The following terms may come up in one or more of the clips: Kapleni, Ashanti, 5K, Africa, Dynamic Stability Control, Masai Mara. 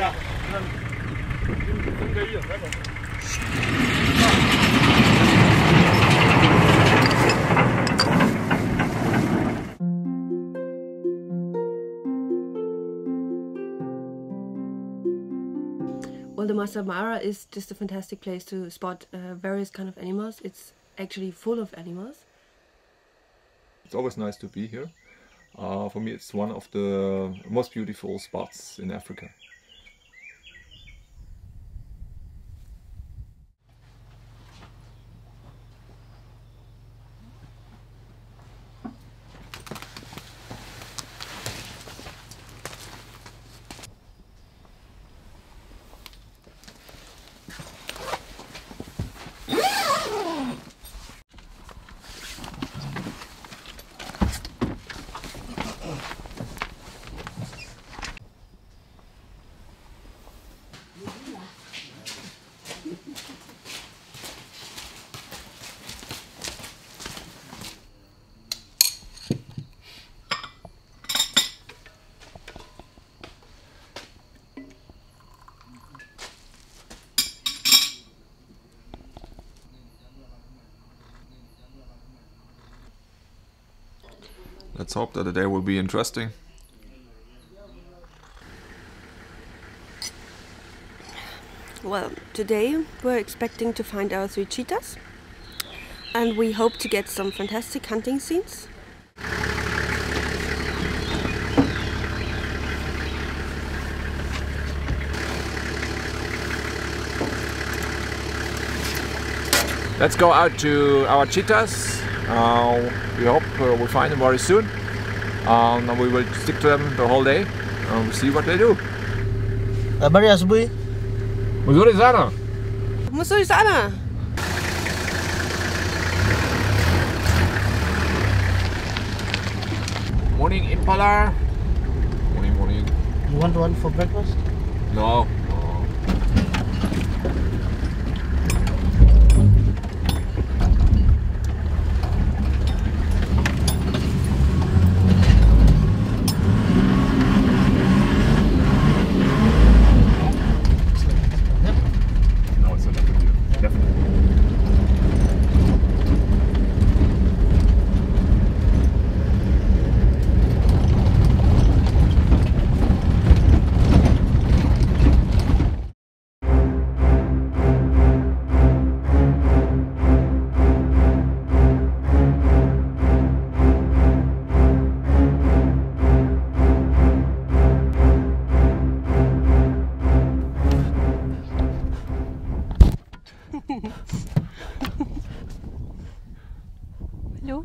Well, the Masai Mara is just a fantastic place to spot various kind of animals. It's actually full of animals. It's always nice to be here. For me, it's one of the most beautiful spots in Africa. Let's hope that the day will be interesting. Well, today we're expecting to find our 3 cheetahs and we hope to get some fantastic hunting scenes. Let's go out to our cheetahs. We hope we'll find them very soon, and we will stick to them the whole day and we'll see what they do. Habari asubuhi. Mzuri sana. Mzuri sana. Morning, Impala. Morning, morning. You want one for breakfast? No. Hello. Yeah.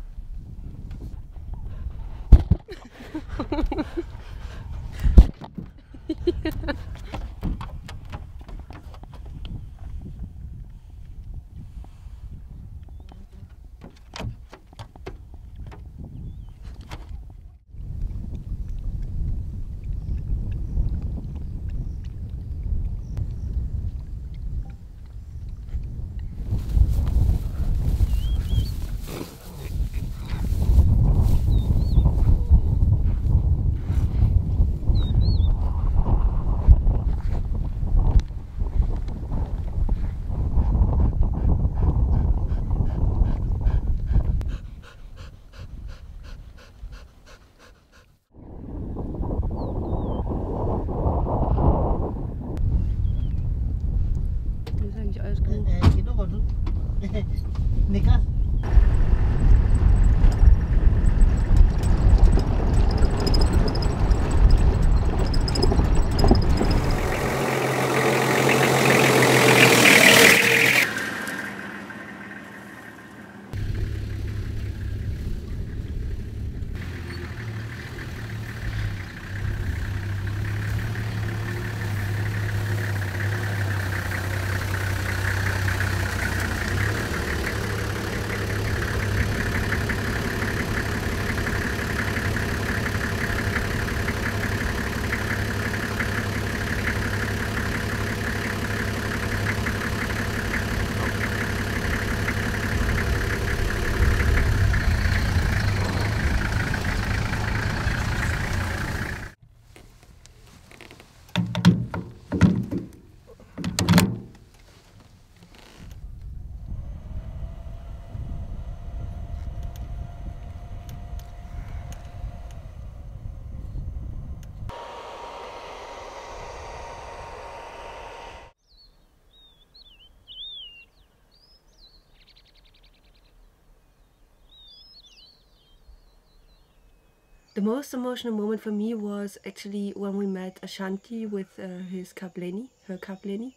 The most emotional moment for me was actually when we met Ashanti with her Kapleni.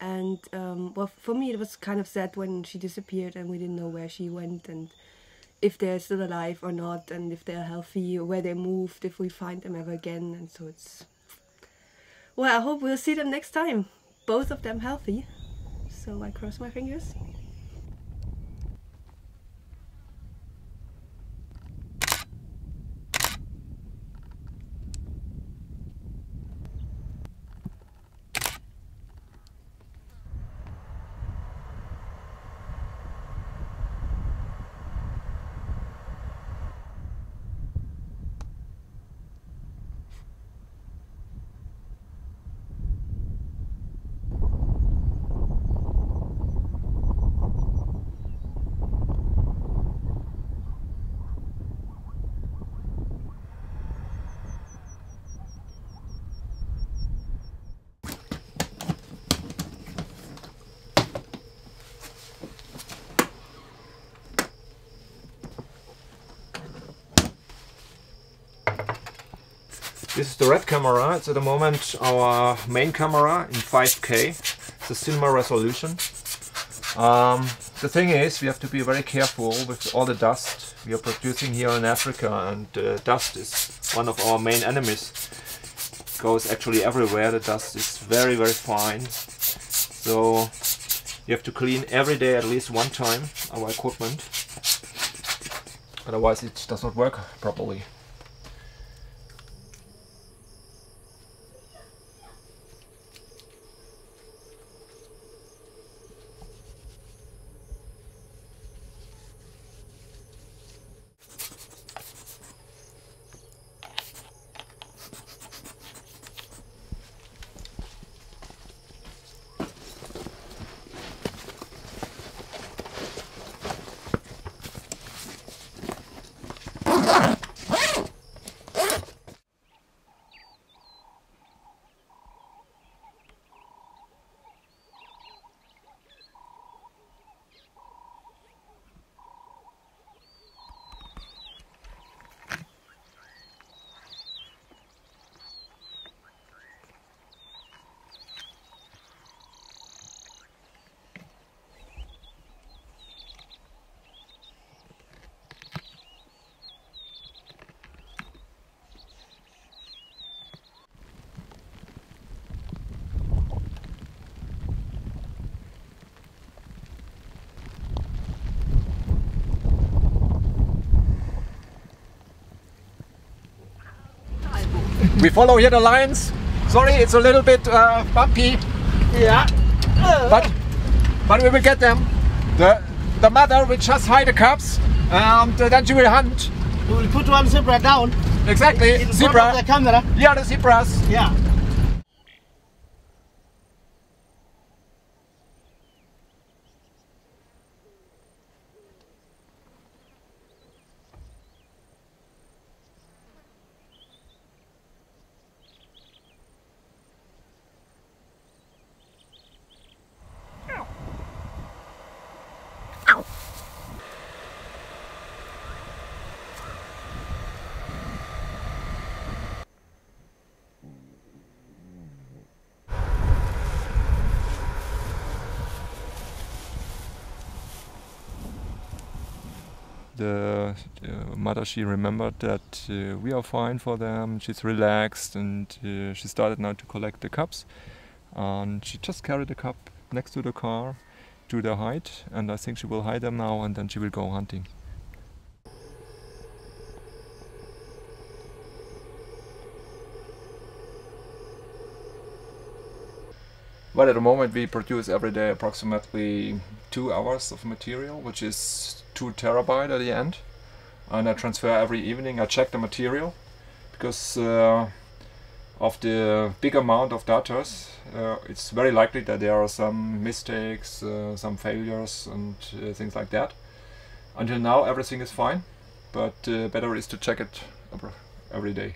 And well, for me it was kind of sad when she disappeared and we didn't know where she went and if they're still alive or not, and if they're healthy, or where they moved, if we find them ever again. And so it's, well, I hope we'll see them next time, both of them healthy, so I cross my fingers. This is the red camera. It's at the moment our main camera in 5K. It's a cinema resolution. The thing is, we have to be very careful with all the dust we are producing here in Africa, and dust is one of our main enemies. It goes actually everywhere. The dust is very, very fine. So you have to clean every day at least one time our equipment. Otherwise it does not work properly. We follow here the lines. Sorry, it's a little bit bumpy. Yeah, but we will get them. The mother will just hide the cubs, and then she will hunt. We will put one zebra down. Exactly, zebra. In front of the camera. Yeah, the zebras. Yeah. The mother, she remembered that we are fine for them, she's relaxed, and she started now to collect the cups, and she just carried the cup next to the car to the hide, and I think she will hide them now and then she will go hunting. Well, at the moment we produce every day approximately 2 hours of material, which is 2 terabyte at the end. And I transfer every evening, I check the material, because of the big amount of data, it's very likely that there are some mistakes, some failures and things like that. Until now everything is fine, but better is to check it every day.